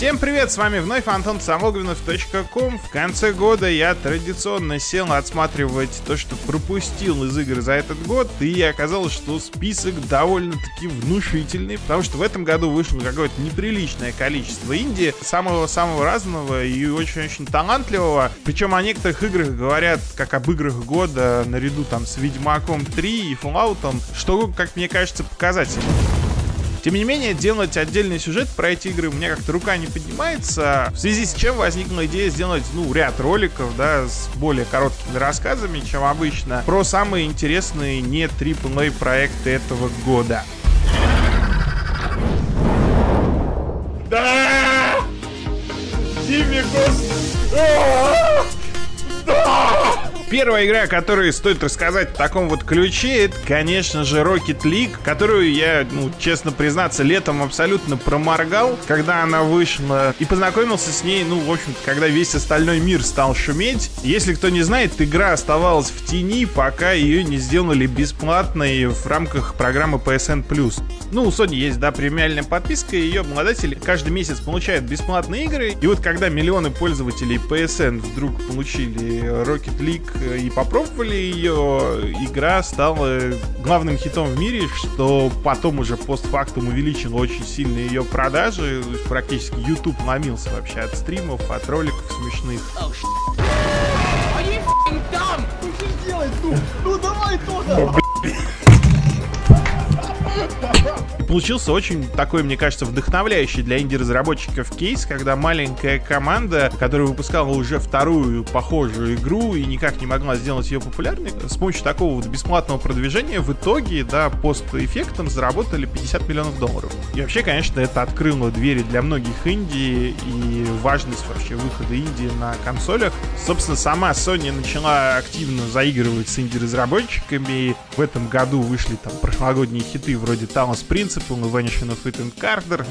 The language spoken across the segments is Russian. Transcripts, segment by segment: Всем привет, с вами вновь Антон Самолгвинов.ком. В конце года я традиционно сел отсматривать то, что пропустил из игр за этот год, и оказалось, что список довольно-таки внушительный, потому что в этом году вышло какое-то неприличное количество инди, самого-самого разного и очень-очень талантливого. Причем о некоторых играх говорят как об играх года, наряду там с Ведьмаком 3 и Fallout'ом, что, как мне кажется, показательно. Тем не менее, делать отдельный сюжет про эти игры у меня как-то рука не поднимается, в связи с чем возникла идея сделать, ряд роликов, да, с более короткими рассказами, чем обычно, про самые интересные не AAA проекты этого года. Да! Первая игра, о которой стоит рассказать в таком вот ключе, это, конечно же, Rocket League, которую я, честно признаться, летом абсолютно проморгал, когда она вышла, и познакомился с ней, в общем-то, когда весь остальной мир стал шуметь. Если кто не знает, игра оставалась в тени, пока ее не сделали бесплатной в рамках программы PSN Plus. У Sony есть, премиальная подписка, и ее обладатели каждый месяц получают бесплатные игры, и вот когда миллионы пользователей PSN вдруг получили Rocket League, и попробовали ее, игра стала главным хитом в мире, что потом уже постфактум увеличило очень сильно ее продажи. Практически YouTube ломился вообще от стримов, от роликов смешных. Получился очень такой, мне кажется, вдохновляющий для инди-разработчиков кейс, когда маленькая команда, которая выпускала уже вторую похожую игру и никак не могла сделать ее популярной, с помощью такого вот бесплатного продвижения в итоге, пост-эффектом заработали $50 миллионов. И вообще, конечно, это открыло двери для многих инди и важность вообще выхода инди на консолях. Собственно, сама Sony начала активно заигрывать с инди-разработчиками. В этом году вышли там прошлогодние хиты вроде Talos Princess, Venishing of Ethan Carter.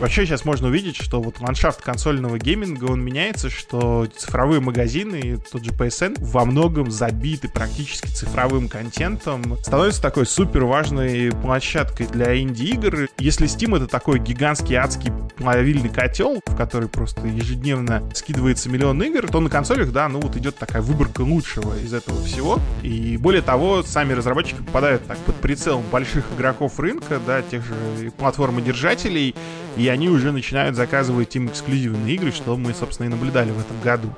Вообще сейчас можно увидеть, что вот ландшафт консольного гейминга, он меняется, что цифровые магазины, тот же PSN, во многом забиты практически цифровым контентом. Становится такой супер важной площадкой для инди-игр. Если Steam — это такой гигантский адский плавильный котел, в который просто ежедневно скидывается миллион игр, то на консолях, идет такая выборка лучшего из этого всего. И более того, сами разработчики попадают так под прицел больших игроков рынка, тех же платформодержателей, и они уже начинают заказывать им эксклюзивные игры, что мы, собственно, и наблюдали в этом году.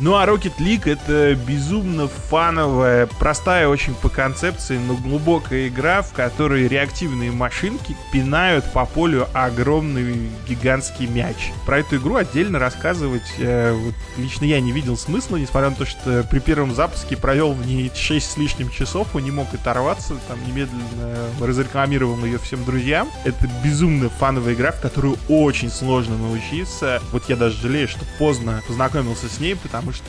А Rocket League — это безумно фановая, простая очень по концепции, но глубокая игра, в которой реактивные машинки пинают по полю огромный гигантский мяч. Про эту игру отдельно рассказывать лично я не видел смысла, несмотря на то, что при первом запуске провел в ней 6 с лишним часов, и не мог оторваться, немедленно разрекламировал ее всем друзьям. Это безумно фановая игра, в которую очень сложно научиться. Я даже жалею, что поздно познакомился с ней, потому что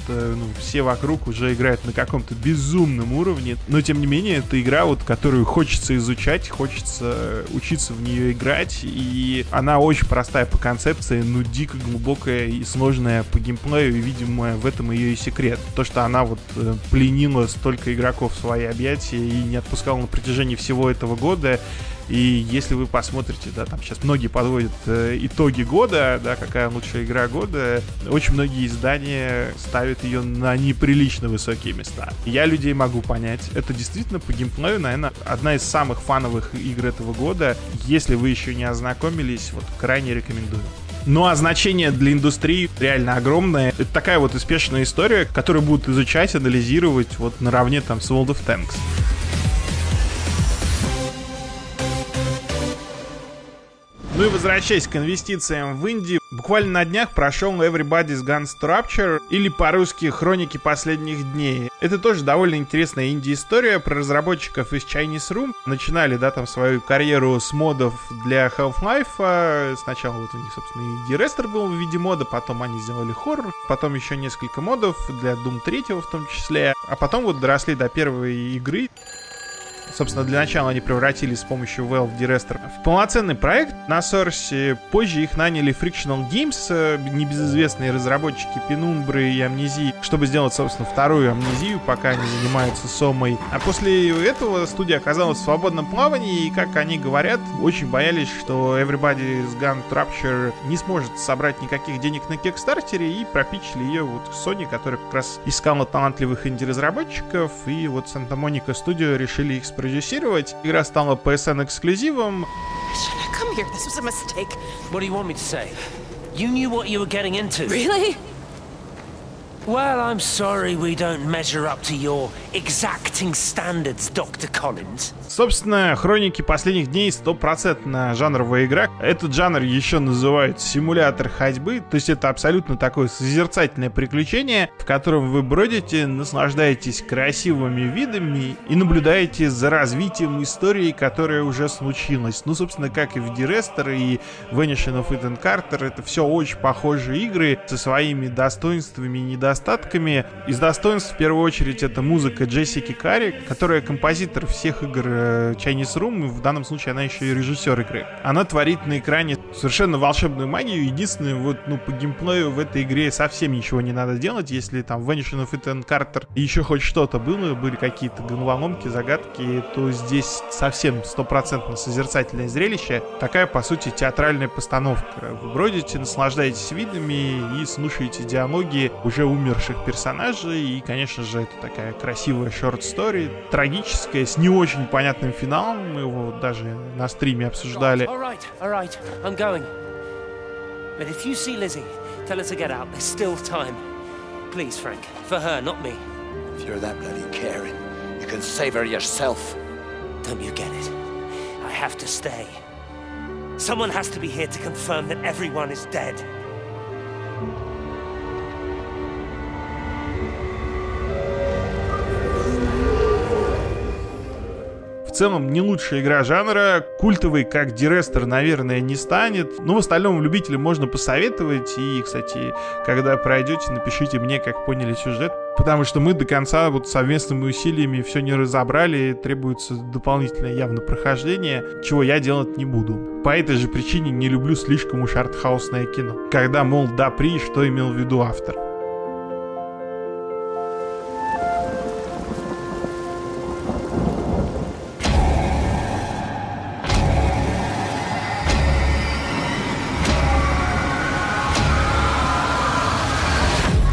все вокруг уже играют на каком-то безумном уровне. Но тем не менее, это игра, которую хочется изучать, хочется учиться в нее играть. И она очень простая по концепции, но дико глубокая и сложная по геймплею. И, видимо, в этом ее и секрет. То, что она пленила столько игроков в свои объятия и не отпускала на протяжении всего этого года. И если вы посмотрите, сейчас многие подводят итоги года, какая лучшая игра года, очень многие издания ставят ее на неприлично высокие места. Я людей могу понять. Это действительно по геймплею, наверное, одна из самых фановых игр этого года. Если вы еще не ознакомились, крайне рекомендую. А значение для индустрии реально огромное. Это такая успешная история, которую будут изучать, анализировать наравне с World of Tanks. И возвращаясь к инвестициям в инди, буквально на днях прошел Everybody's Guns to Rapture, или по-русски «Хроники последних дней». Это тоже довольно интересная инди-история про разработчиков из Chinese Room. Начинали, свою карьеру с модов для Half-Life. Сначала у них, собственно, и Dear Esther был в виде мода, потом они сделали хоррор, потом еще несколько модов для Doom 3 в том числе, а потом доросли до первой игры. Собственно, для начала они превратились с помощью Valve Dear Esther в полноценный проект на Source. Позже их наняли Frictional Games, небезызвестные разработчики Penumbra и Amnesia, чтобы сделать, собственно, вторую Amnesia, пока они занимаются SOMA. А после этого студия оказалась в свободном плавании, и, как они говорят, очень боялись, что Everybody's Gone Rapture не сможет собрать никаких денег на Kickstarter, и пропичили ее вот Sony, которая как раз искала талантливых инди-разработчиков, и вот Santa Monica Studio решили их спродюсировать. Игра стала PSN эксклюзивом. Well, I'm sorry we don't measure up to your exacting standards, Dr. Collins. Собственно, «Хроники последних дней» 100% жанровая игра. Этот жанр еще называют симулятор ходьбы, то есть это абсолютно такое созерцательное приключение, в котором вы бродите, наслаждаетесь красивыми видами и наблюдаете за развитием истории, которая уже случилась. Ну, собственно, как и в Dear Esther и Venishing of Ethan Carter, это все очень похожие игры со своими достоинствами и недостатками. Из достоинств в первую очередь это музыка Джессики Карри, которая композитор всех игр Chinese Room, и в данном случае она еще и режиссер игры. Она творит на экране совершенно волшебную магию. Единственное, вот, ну, по геймплею в этой игре совсем ничего не надо делать. Если там в Vanishing of Ethan Carter еще хоть что-то было, были какие-то головоломки, загадки, то здесь совсем стопроцентно созерцательное зрелище. Такая, по сути, театральная постановка. Вы бродите, наслаждаетесь видами и слушаете диалоги уже умерших персонажей, и, конечно же, это такая красивая шорт-стори, трагическая, с не очень понятным финалом, мы его даже на стриме обсуждали. В целом, не лучшая игра жанра, культовой, как Dear Esther, наверное, не станет, но в остальном любителям можно посоветовать, и, кстати, когда пройдете, напишите мне, как поняли сюжет, потому что мы до конца вот совместными усилиями все не разобрали, требуется дополнительное явно прохождение, чего я делать не буду. По этой же причине не люблю слишком уж артхаусное кино, когда, мол, да при, что имел в виду автор.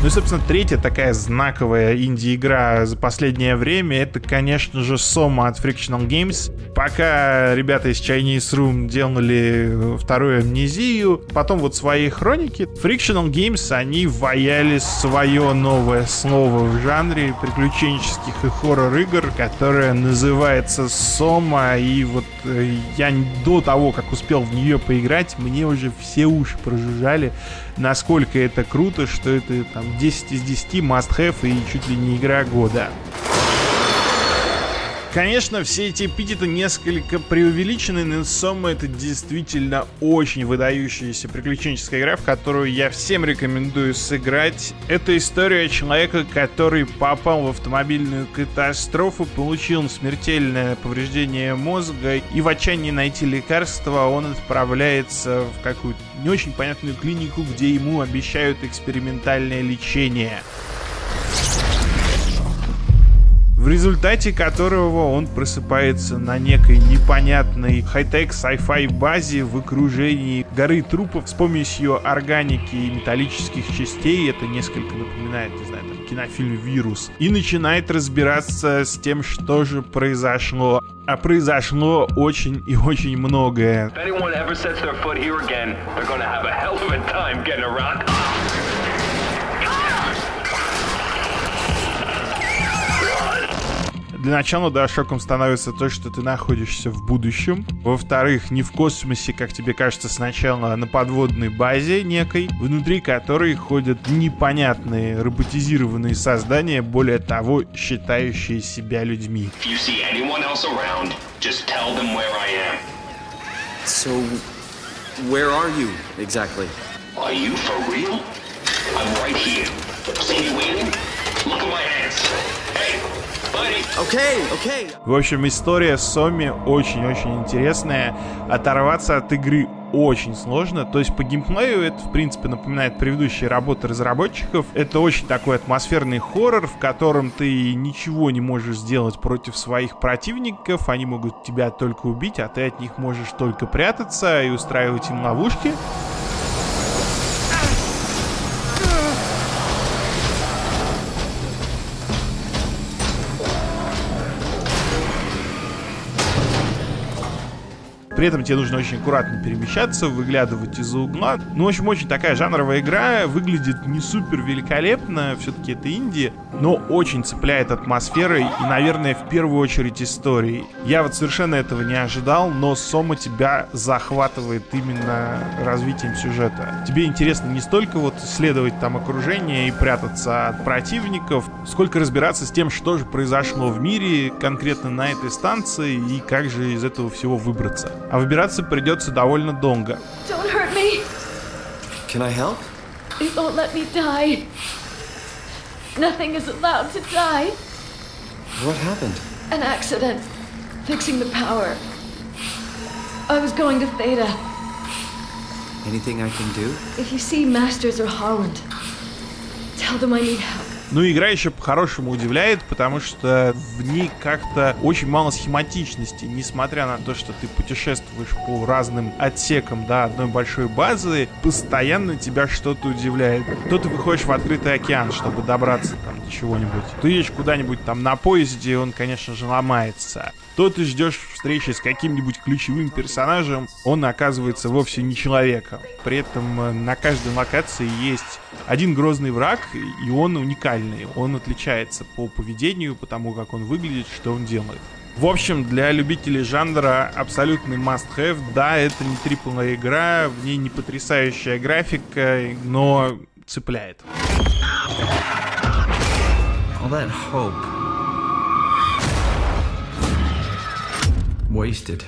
Ну и, собственно, третья такая знаковая инди-игра за последнее время — это, конечно же, SOMA от Frictional Games. Пока ребята из Chinese Room делали вторую Амнезию, потом вот свои хроники, Frictional Games, они ваяли свое новое слово в жанре приключенческих и хоррор-игр, которое называется SOMA, и вот я до того, как успел в нее поиграть, мне уже все уши прожужжали, насколько это круто, что это там 10 из 10 must-have и чуть ли не игра года. Конечно, все эти эпитеты несколько преувеличены, но SOMA — это действительно очень выдающаяся приключенческая игра, в которую я всем рекомендую сыграть. Это история человека, который попал в автомобильную катастрофу, получил смертельное повреждение мозга, и в отчаянии найти лекарство он отправляется в какую-то не очень понятную клинику, где ему обещают экспериментальное лечение, в результате которого он просыпается на некой непонятной хай-тек sci-fi базе в окружении горы трупов с помощью органики и металлических частей. Это несколько напоминает, не знаю, там, кинофильм «Вирус». И начинает разбираться с тем, что же произошло. А произошло очень и очень многое. Для начала, да, шоком становится то, что ты находишься в будущем. Во-вторых, не в космосе, как тебе кажется сначала, а на подводной базе некой, внутри которой ходят непонятные роботизированные создания, более того, считающие себя людьми. В общем, история с SOMA очень-очень интересная. Оторваться от игры очень сложно. То есть по геймплею это, в принципе, напоминает предыдущие работы разработчиков. Это очень такой атмосферный хоррор, в котором ты ничего не можешь сделать против своих противников. Они могут тебя только убить, а ты от них можешь только прятаться и устраивать им ловушки. При этом тебе нужно очень аккуратно перемещаться, выглядывать из-за угла. Ну, в общем, очень такая жанровая игра. Выглядит не супер великолепно, все-таки это инди, но очень цепляет атмосферой и, наверное, в первую очередь историей. Я вот совершенно этого не ожидал, но SOMA тебя захватывает именно развитием сюжета. Тебе интересно не столько вот исследовать там окружение и прятаться от противников, сколько разбираться с тем, что же произошло в мире, конкретно на этой станции, и как же из этого всего выбраться. А выбираться придется довольно долго. Ну и игра еще по-хорошему удивляет, потому что в ней как-то очень мало схематичности, несмотря на то, что ты путешествуешь по разным отсекам, да, одной большой базы, постоянно тебя что-то удивляет. То ты выходишь в открытый океан, чтобы добраться там до чего-нибудь. Ты едешь куда-нибудь там на поезде, и он, конечно же, ломается. То ты ждешь встречи с каким-нибудь ключевым персонажем, он оказывается вовсе не человеком. При этом на каждой локации есть один грозный враг, и он уникальный. Он отличается по поведению, по тому, как он выглядит, что он делает. В общем, для любителей жанра абсолютный must-have. Да, это не AAA игра, в ней не потрясающая графика, но цепляет. Wasted.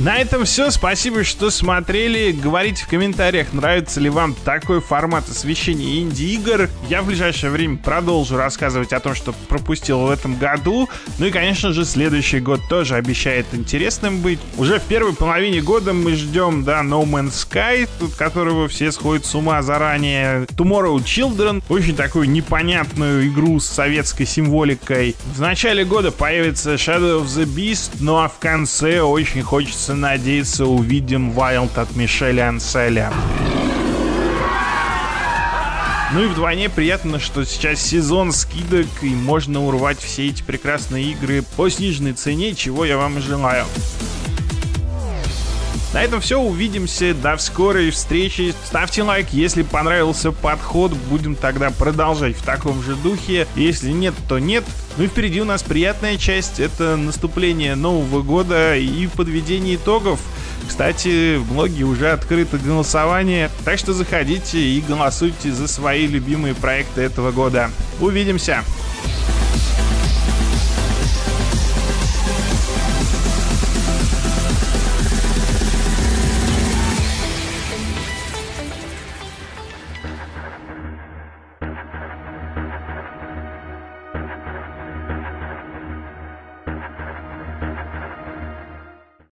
На этом все. Спасибо, что смотрели. Говорите в комментариях, нравится ли вам такой формат освещения инди-игр. Я в ближайшее время продолжу рассказывать о том, что пропустил в этом году. Ну и, конечно же, следующий год тоже обещает интересным быть. Уже в первой половине года мы ждем, да, No Man's Sky, от которого все сходят с ума заранее. Tomorrow Children. Очень такую непонятную игру с советской символикой. В начале года появится Shadow of the Beast. Ну а в конце очень хочется надеяться, увидим Wild от Мишеля Анселя. Ну и вдвойне приятно, что сейчас сезон скидок, и можно урвать все эти прекрасные игры по сниженной цене, чего я вам и желаю. На этом все, увидимся, до скорой встречи, ставьте лайк, если понравился подход, будем тогда продолжать в таком же духе, если нет, то нет. Ну и впереди у нас приятная часть, это наступление Нового года и подведение итогов. Кстати, в блоге уже открыто голосование, так что заходите и голосуйте за свои любимые проекты этого года. Увидимся!